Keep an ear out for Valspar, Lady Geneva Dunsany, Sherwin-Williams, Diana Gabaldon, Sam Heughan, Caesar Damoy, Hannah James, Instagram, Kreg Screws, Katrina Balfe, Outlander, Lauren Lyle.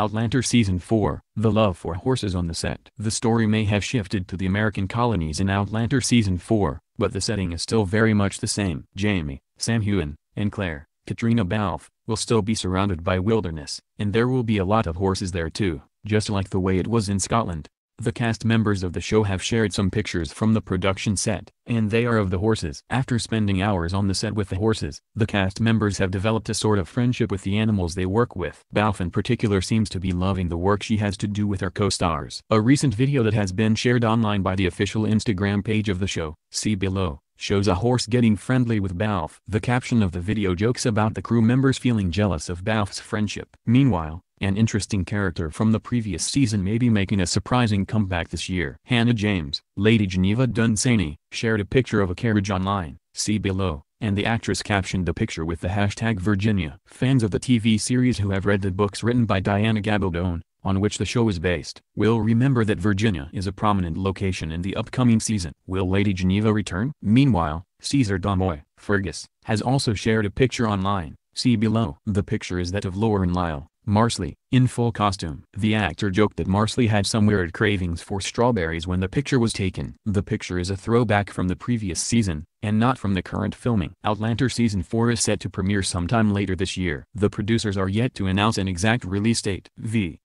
Outlander Season 4, The Love for Horses on the Set. The story may have shifted to the American colonies in Outlander Season 4, but the setting is still very much the same. Jamie, Sam Heughan, and Claire, Katrina Balfe, will still be surrounded by wilderness, and there will be a lot of horses there too, just like the way it was in Scotland. The cast members of the show have shared some pictures from the production set, and they are of the horses. After spending hours on the set with the horses, the cast members have developed a sort of friendship with the animals they work with. Balfe in particular seems to be loving the work she has to do with her co-stars. A recent video that has been shared online by the official Instagram page of the show, see below, shows a horse getting friendly with Balfe. The caption of the video jokes about the crew members feeling jealous of Balfe's friendship. Meanwhile, an interesting character from the previous season may be making a surprising comeback this year. Hannah James, Lady Geneva Dunsany, shared a picture of a carriage online, see below, and the actress captioned the picture with the hashtag Virginia. Fans of the TV series who have read the books written by Diana Gabaldon, on which the show is based, will remember that Virginia is a prominent location in the upcoming season. Will Lady Geneva return? Meanwhile, Caesar Damoy, Fergus, has also shared a picture online, see below. The picture is that of Lauren Lyle, Marsley, in full costume. The actor joked that Marsley had some weird cravings for strawberries when the picture was taken. The picture is a throwback from the previous season, and not from the current filming. Outlander Season 4 is set to premiere sometime later this year. The producers are yet to announce an exact release date.